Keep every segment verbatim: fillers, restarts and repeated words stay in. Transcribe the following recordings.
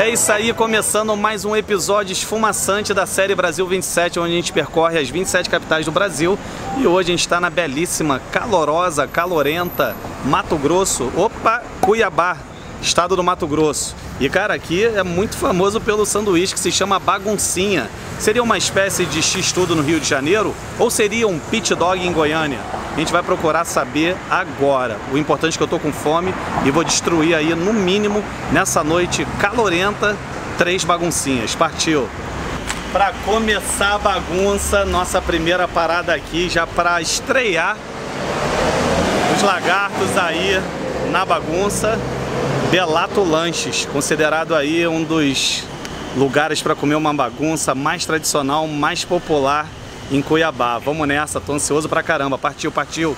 É isso aí, começando mais um episódio esfumaçante da série Brasil vinte e sete, onde a gente percorre as vinte e sete capitais do Brasil. E hoje a gente está na belíssima, calorosa, calorenta Mato Grosso, opa, Cuiabá, estado do Mato Grosso. E cara, aqui é muito famoso pelo sanduíche que se chama baguncinha. Seria uma espécie de X-TUDO no Rio de Janeiro? Ou seria um pit dog em Goiânia? A gente vai procurar saber agora. O importante é que eu tô com fome e vou destruir aí, no mínimo, nessa noite calorenta, três baguncinhas. Partiu! Para começar a bagunça, nossa primeira parada aqui, já para estrear os lagartos aí na bagunça, Bellato Lanches, considerado aí um dos lugares para comer uma bagunça mais tradicional, mais popular em Cuiabá. Vamos nessa, tô ansioso pra caramba. Partiu, partiu!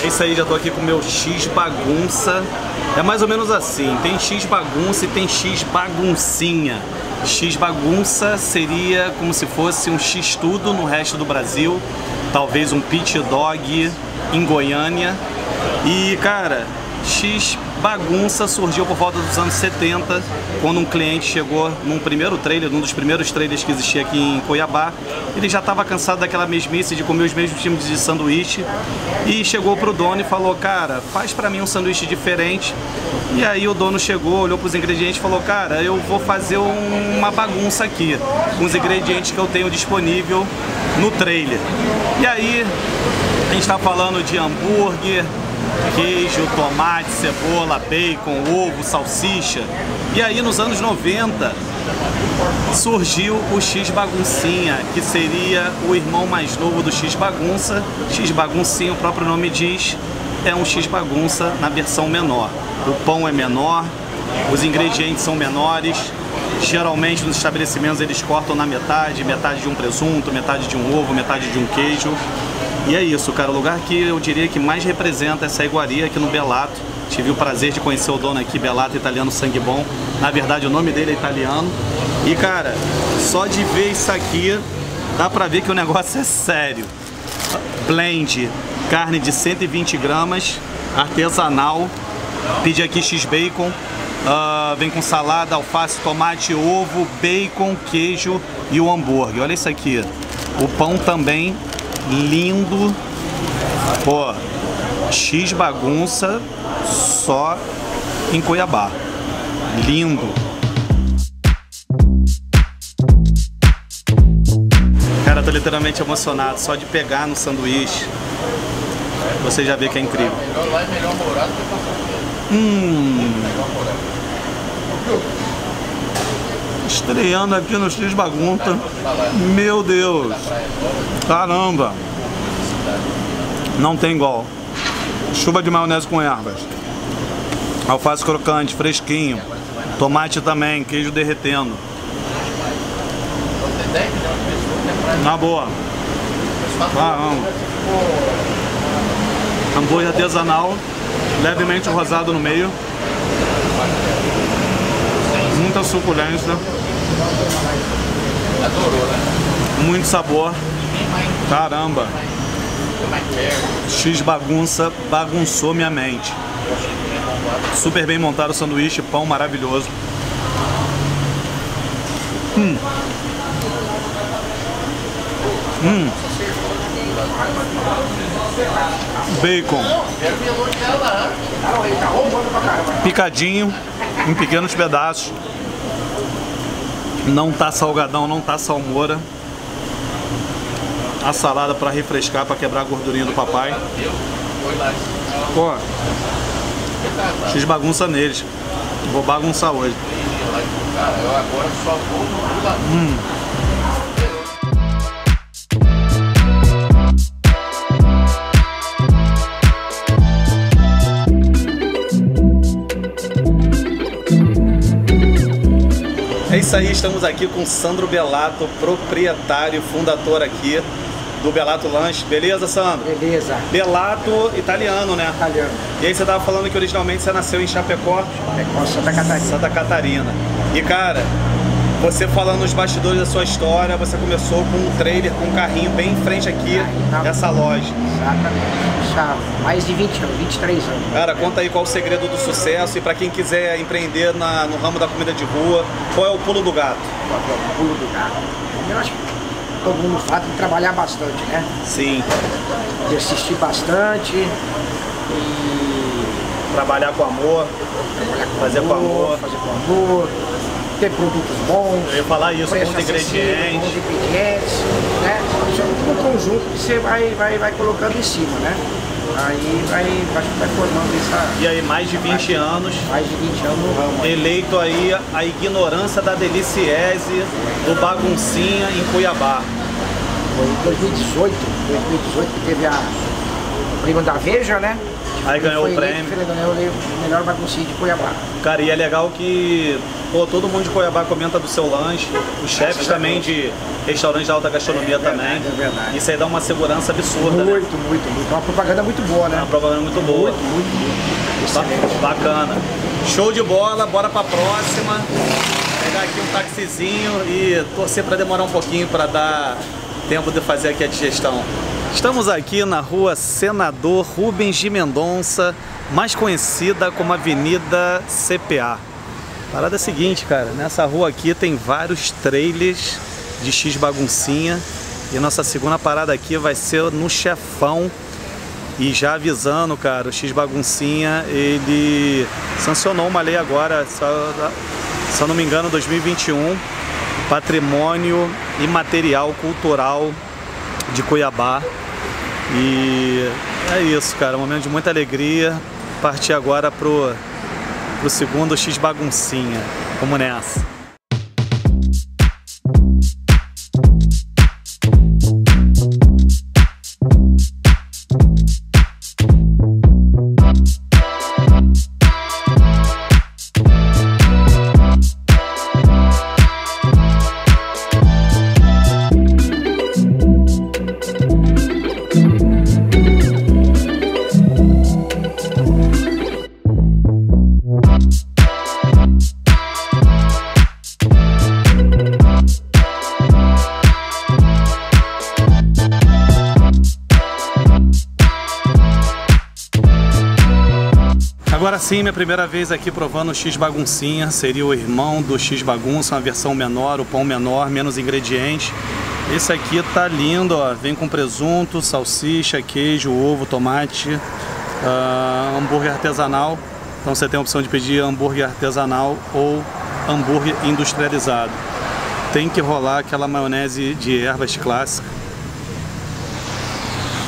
É isso aí, já tô aqui com o meu X-bagunça. É mais ou menos assim, tem X-bagunça e tem X-baguncinha. X-bagunça seria como se fosse um X-tudo no resto do Brasil, talvez um pit dog em Goiânia. E, cara, X-bagunça surgiu por volta dos anos setenta, quando um cliente chegou num primeiro trailer, num dos primeiros trailers que existia aqui em Cuiabá. Ele já estava cansado daquela mesmice de comer os mesmos tipos de sanduíche e chegou pro dono e falou: cara, faz pra mim um sanduíche diferente. E aí o dono chegou, olhou pros ingredientes e falou: cara, eu vou fazer uma bagunça aqui, com os ingredientes que eu tenho disponível no trailer. E aí a gente tá falando de hambúrguer, queijo, tomate, cebola, bacon, ovo, salsicha. E aí nos anos noventa surgiu o X-baguncinha, que seria o irmão mais novo do X-bagunça. X-baguncinha, o próprio nome diz, é um X-bagunça na versão menor. O pão é menor, os ingredientes são menores. Geralmente nos estabelecimentos eles cortam na metade, metade de um presunto, metade de um ovo, metade de um queijo. E é isso, cara, o lugar que eu diria que mais representa essa iguaria aqui no Bellato. Tive o prazer de conhecer o dono aqui, Bellato, italiano sangue bom. Na verdade o nome dele é italiano. E cara, só de ver isso aqui, dá pra ver que o negócio é sério. Blend, carne de cento e vinte gramas, artesanal. Pedi aqui X-bacon, uh, vem com salada, alface, tomate, ovo, bacon, queijo e o hambúrguer. Olha isso aqui, o pão também lindo, pô, X-bagunça só em Cuiabá, lindo. Cara, tô literalmente emocionado, só de pegar no sanduíche, você já vê que é incrível. Hum, estreando aqui no X-bagunça, meu Deus, caramba, não tem igual. Chuva de maionese com ervas, alface crocante, fresquinho, tomate também, queijo derretendo. Na boa, caramba. Hambúrguer artesanal, levemente rosado no meio, muita suculência, muito sabor, caramba, X-bagunça bagunçou minha mente. Super bem montado o sanduíche, pão maravilhoso. Hum. Hum. Bacon picadinho em pequenos pedaços, não tá salgadão, não tá salmoura. A salada para refrescar, para quebrar a gordurinha do papai. Pô, X-bagunça neles. Vou bagunçar hoje. Hum. É isso aí, estamos aqui com o Sandro Bellato, proprietário, fundador aqui do Bellato Lanches. Beleza, Sandro? Beleza. Bellato, italiano, né? Italiano. E aí você tava falando que originalmente você nasceu em Chapecó? Chapecó, Santa Catarina. Santa Catarina. E cara, Você falando nos bastidores da sua história, você começou com um trailer, com um carrinho bem em frente aqui dessa loja. Exatamente, já mais de vinte anos, vinte e três anos. Cara, conta aí qual o segredo do sucesso e para quem quiser empreender na, no ramo da comida de rua, qual é o pulo do gato? Qual é o pulo do gato? Eu acho que todo mundo fala de trabalhar bastante, né? Sim. De assistir bastante e... Trabalhar com amor, trabalhar com fazer, amor, com amor. fazer com amor, ter produtos bons. Eu ia falar isso, bons ingredientes. Bons ingredientes, né? Um conjunto que você vai, vai, vai colocando em cima, né? Aí vai, vai, vai formando essa... E aí, mais de vinte anos... Mais de vinte anos no ramo. Eleito aí a ignorância da deliciese do Baguncinha em Cuiabá. Foi em dois mil e dezoito, dois mil e dezoito que teve a Prima da Veja, né? Aí ganhou o prêmio. Ele ganhou o melhor baguncinha de Cuiabá. Cara, e é legal que pô, todo mundo de Cuiabá comenta do seu lanche, os chefes também de restaurantes de alta gastronomia é, também. É verdade, é verdade. Isso aí dá uma segurança absurda. Muito, né? muito, muito. Uma propaganda muito boa, né? Uma propaganda muito boa. Muito, muito, muito. Excelente. Bacana. Show de bola, bora pra próxima. Pegar aqui um taxizinho e torcer pra demorar um pouquinho pra dar tempo de fazer aqui a digestão. Estamos aqui na rua Senador Rubens de Mendonça, mais conhecida como Avenida C P A. A parada é a seguinte, cara, nessa rua aqui tem vários trailers de X-baguncinha e nossa segunda parada aqui vai ser no Chefão. E já avisando, cara, o X-baguncinha, ele sancionou uma lei agora, se eu não me engano, dois mil e vinte e um, patrimônio imaterial cultural de Cuiabá. E é isso, cara, um momento de muita alegria. Partir agora pro, pro segundo X-baguncinha. Vamos nessa. Agora sim, minha primeira vez aqui provando o X-baguncinha, seria o irmão do X-bagunça, uma versão menor, o pão menor, menos ingredientes. Esse aqui tá lindo, ó, vem com presunto, salsicha, queijo, ovo, tomate, uh, hambúrguer artesanal. Então você tem a opção de pedir hambúrguer artesanal ou hambúrguer industrializado. Tem que rolar aquela maionese de ervas clássica.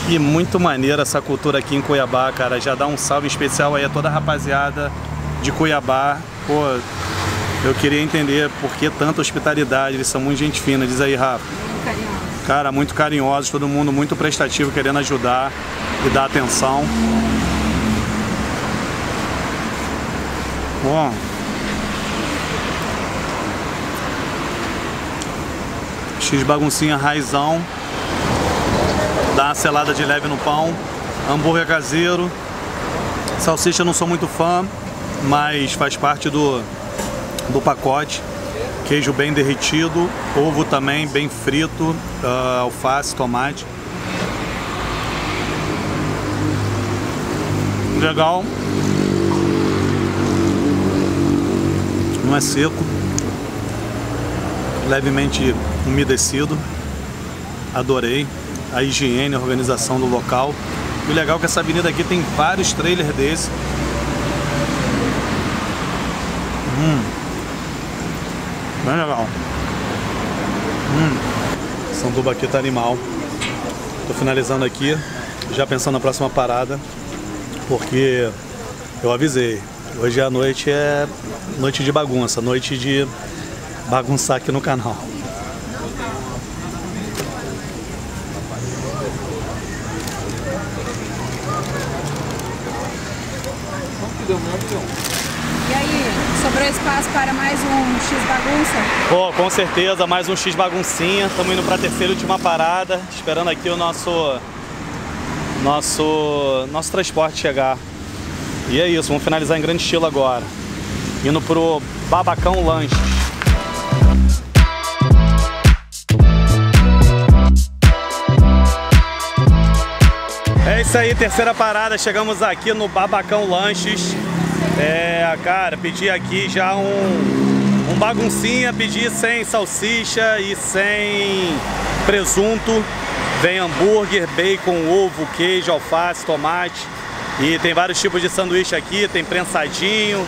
E muito maneira essa cultura aqui em Cuiabá, cara. Já dá um salve especial aí a toda a rapaziada de Cuiabá. Pô, eu queria entender por que tanta hospitalidade, eles são muito gente fina. Diz aí, Rafa. Muito carinhosos. Cara, muito carinhosos, todo mundo muito prestativo, querendo ajudar e dar atenção. Bom. X-baguncinha raizão. Dá uma selada de leve no pão, hambúrguer caseiro, salsicha eu não sou muito fã, mas faz parte do, do pacote, queijo bem derretido, ovo também bem frito, uh, alface, tomate. Legal, não é seco, levemente umedecido, adorei. A higiene, a organização do local. E o legal é que essa avenida aqui tem vários trailers desses. Hum. Bem legal. Hum. Esse sanduba aqui tá animal. Tô finalizando aqui, já pensando na próxima parada, porque eu avisei. Hoje à noite é noite de bagunça, noite de bagunçar aqui no canal. E aí, sobrou espaço para mais um X-bagunça? Pô, com certeza, mais um X-baguncinha. Estamos indo para a terceira e última parada, esperando aqui o nosso, nosso, nosso transporte chegar. E é isso, vamos finalizar em grande estilo agora. Indo pro Babacão Lanches. É isso aí, terceira parada, chegamos aqui no Babacão Lanches. É, cara, pedi aqui já um, um baguncinha, pedi sem salsicha e sem presunto. Vem hambúrguer, bacon, ovo, queijo, alface, tomate. E tem vários tipos de sanduíche aqui, tem prensadinho,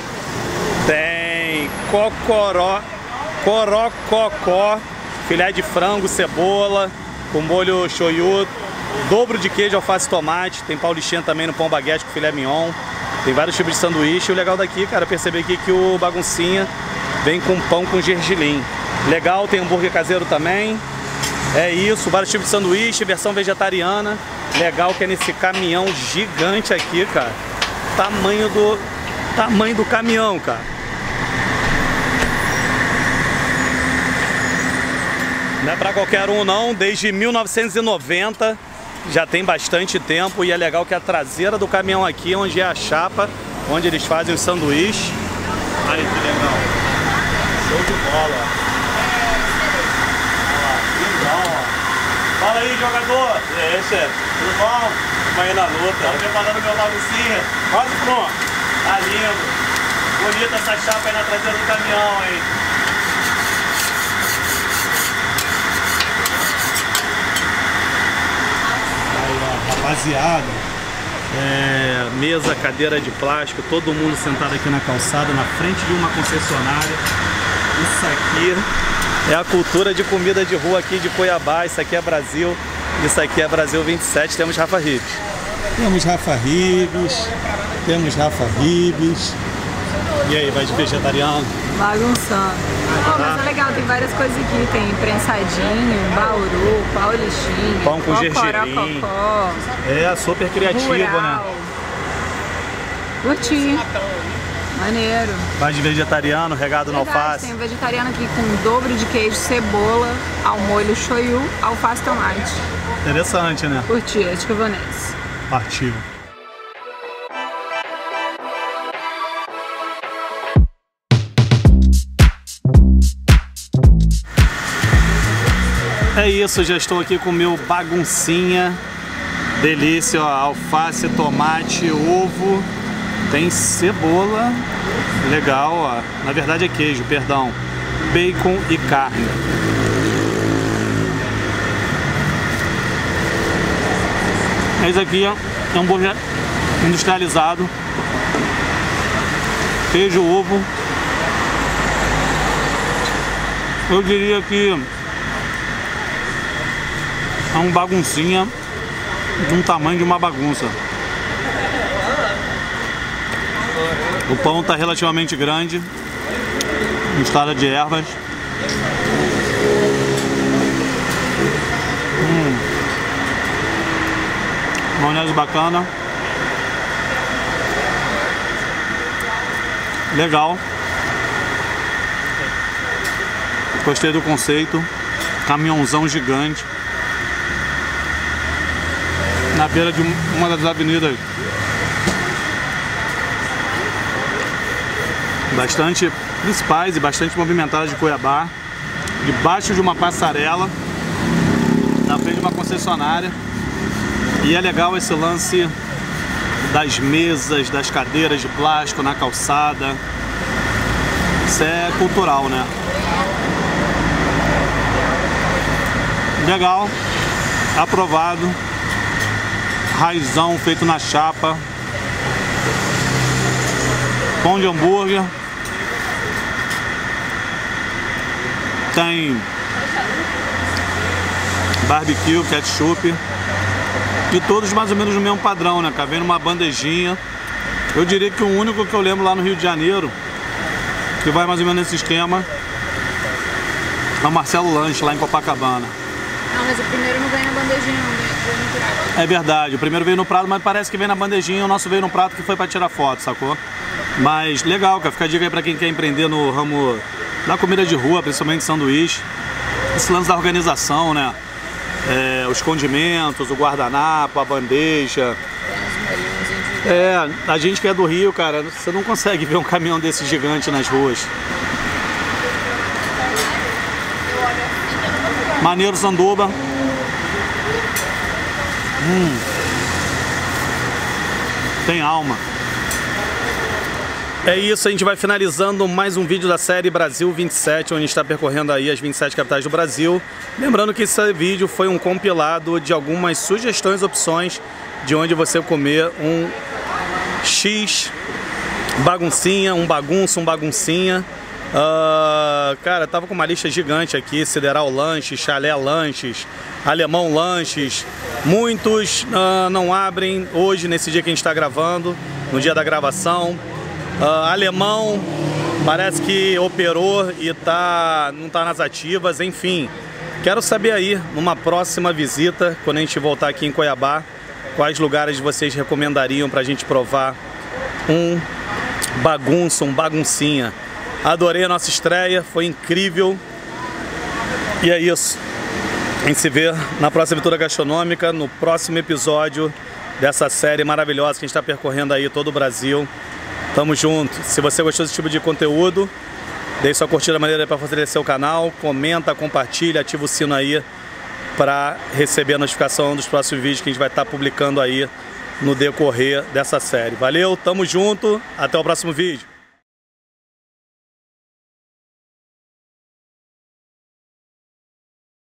tem cocoró, corococó, filé de frango, cebola, com molho shoyu, dobro de queijo, alface e tomate. Tem paulistinha também no pão baguete com filé mignon. Tem vários tipos de sanduíche. O legal daqui, cara, é perceber aqui que o baguncinha vem com pão com gergelim. Legal, tem hambúrguer caseiro também. É isso, vários tipos de sanduíche, versão vegetariana. Legal que é nesse caminhão gigante aqui, cara. Tamanho do, tamanho do caminhão, cara. Não é pra qualquer um não, desde mil novecentos e noventa, já tem bastante tempo. E é legal que a traseira do caminhão aqui, onde é a chapa, onde eles fazem os sanduíches. Olha que legal, show de bola. Fala aí, jogador! É, chefe. Tudo bom? Amanhã na luta. Tô preparando meu baguncinha. Quase pronto. Tá lindo. Bonita essa chapa aí na traseira do caminhão, aí. Aí, ó, rapaziada. É, mesa, cadeira de plástico, todo mundo sentado aqui na calçada, na frente de uma concessionária. Isso aqui é a cultura de comida de rua aqui de Cuiabá. Isso aqui é Brasil, isso aqui é Brasil vinte e sete, temos Rafa Ribes. Temos Rafa Ribes, temos Rafa Ribes. E aí, vai de vegetariano? Bagunçando. Oh, mas é legal, tem várias coisas aqui, tem prensadinho, bauru, paulistinho, pão com gergelim. É, super criativo, rural, né? Curti. Maneiro. Mais de vegetariano, regado na alface. Tem um vegetariano aqui com dobro de queijo, cebola, ao molho shoyu, alface e tomate. Interessante, né? Curti, acho que eu vou nesse. Partiu. É isso, já estou aqui com o meu baguncinha. Delícia, ó, alface, tomate, ovo. Tem cebola, legal, ó. Na verdade é queijo, perdão. Bacon e carne. Esse aqui é hambúrguer industrializado. Queijo, ovo. Eu diria que é um baguncinha de um tamanho de uma bagunça. O pão está relativamente grande, misturada de ervas. Hum. Maionese bacana. Legal. Gostei do conceito. Caminhãozão gigante. Na beira de uma das avenidas. Bastante principais e bastante movimentadas de Cuiabá, debaixo de uma passarela, na frente de uma concessionária. E é legal esse lance das mesas, das cadeiras de plástico na calçada. Isso é cultural, né? Legal, aprovado, raizão feito na chapa, pão de hambúrguer. Tem barbecue, ketchup. E todos mais ou menos no mesmo padrão, né? Vem numa bandejinha. Eu diria que o único que eu lembro lá no Rio de Janeiro, que vai mais ou menos nesse esquema, é o Marcelo Lanche, lá em Copacabana. Não, mas o primeiro não veio na bandejinha, veio no prato. É verdade, o primeiro veio no prato, mas parece que veio na bandejinha. O nosso veio no prato que foi pra tirar foto, sacou? Mas legal, cara. Fica a dica aí pra quem quer empreender no ramo da comida de rua, principalmente sanduíche. Esse lance da organização, né? É, os condimentos, o guardanapo, a bandeja. É, a gente que é do Rio, cara, você não consegue ver um caminhão desse gigante nas ruas. Maneiro sanduba. Hum. tem alma. É isso, a gente vai finalizando mais um vídeo da série Brasil vinte e sete, onde está percorrendo aí as vinte e sete capitais do Brasil. Lembrando que esse vídeo foi um compilado de algumas sugestões, opções de onde você comer um X-baguncinha, um bagunça, um baguncinha. Uh, cara, tava com uma lista gigante aqui, Sideral Lanches, Chalé Lanches, Alemão Lanches. Muitos uh, não abrem hoje, nesse dia que a gente está gravando, no dia da gravação. Uh, Alemão parece que operou e tá, não tá nas ativas, enfim. Quero saber aí, numa próxima visita, quando a gente voltar aqui em Cuiabá, quais lugares vocês recomendariam pra gente provar um bagunça, um baguncinha. Adorei a nossa estreia, foi incrível. E é isso. A gente se vê na próxima aventura gastronômica, no próximo episódio dessa série maravilhosa que a gente tá percorrendo aí todo o Brasil. Tamo junto. Se você gostou desse tipo de conteúdo, deixe sua curtida maneira para fortalecer o canal, comenta, compartilha, ativa o sino aí para receber a notificação dos próximos vídeos que a gente vai estar tá publicando aí no decorrer dessa série. Valeu, tamo junto, até o próximo vídeo.